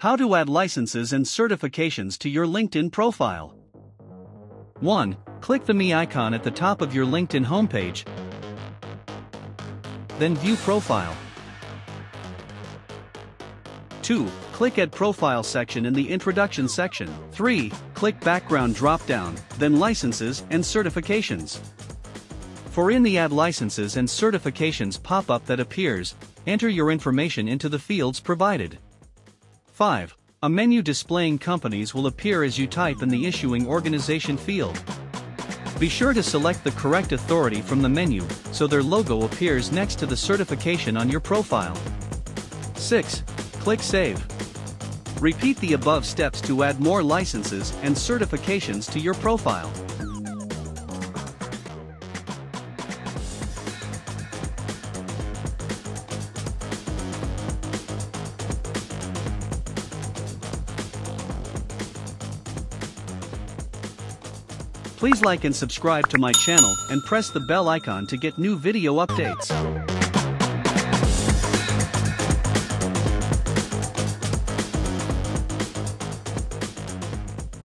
How to add licenses and certifications to your LinkedIn profile. 1. Click the Me icon at the top of your LinkedIn homepage, then View Profile. 2. Click Add Profile section in the Introduction section. 3. Click Background drop-down, then Licenses and Certifications. For in the Add Licenses and Certifications pop-up that appears, enter your information into the fields provided. 5. A menu displaying companies will appear as you type in the issuing organization field. Be sure to select the correct authority from the menu, so their logo appears next to the certification on your profile. 6. Click Save. Repeat the above steps to add more licenses and certifications to your profile. Please like and subscribe to my channel and press the bell icon to get new video updates.